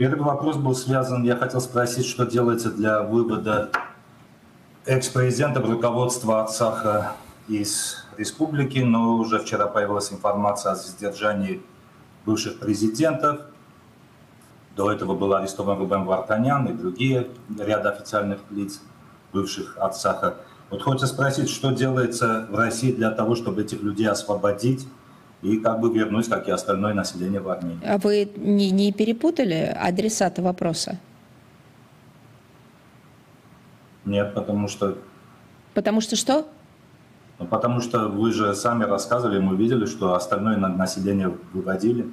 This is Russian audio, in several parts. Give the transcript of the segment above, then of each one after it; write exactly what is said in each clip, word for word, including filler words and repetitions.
Первый вопрос был связан, я хотел спросить, что делается для вывода экс-президента руководства Арцаха из республики, но уже вчера появилась информация о задержании бывших президентов. До этого был арестован Бабкен Вартанyan и другие ряд официальных лиц бывших Арцаха. Вот хочется спросить, что делается в России для того, чтобы этих людей освободить и как бы вернуть, как и остальное население в Армении. А вы не, не перепутали адресата вопроса? Нет, потому что... Потому что что? Потому что вы же сами рассказывали, мы видели, что остальное население выводили.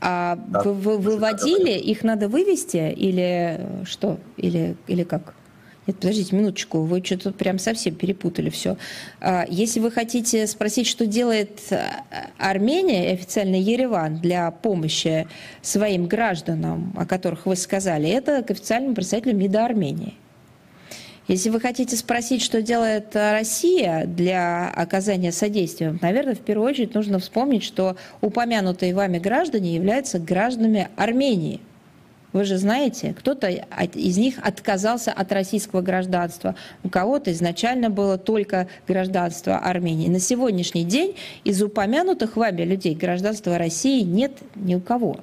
А да, вы, вы, выводили, их надо вывести или что? Или, или как? Нет, подождите минуточку, вы что-то прям совсем перепутали все. Если вы хотите спросить, что делает Армения, официально Ереван, для помощи своим гражданам, о которых вы сказали, это к официальному представителю МИДа Армении. Если вы хотите спросить, что делает Россия для оказания содействия, наверное, в первую очередь нужно вспомнить, что упомянутые вами граждане являются гражданами Армении. Вы же знаете, кто-то из них отказался от российского гражданства, у кого-то изначально было только гражданство Армении. На сегодняшний день из упомянутых вами людей гражданства России нет ни у кого.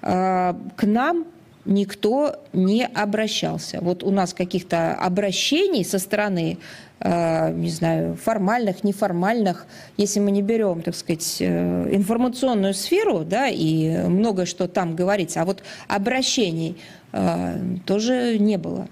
К нам никто не обращался. Вот у нас каких-то обращений со стороны, не знаю, формальных, неформальных, если мы не берем, так сказать, информационную сферу, да, и многое что там говорится, а вот обращений тоже не было.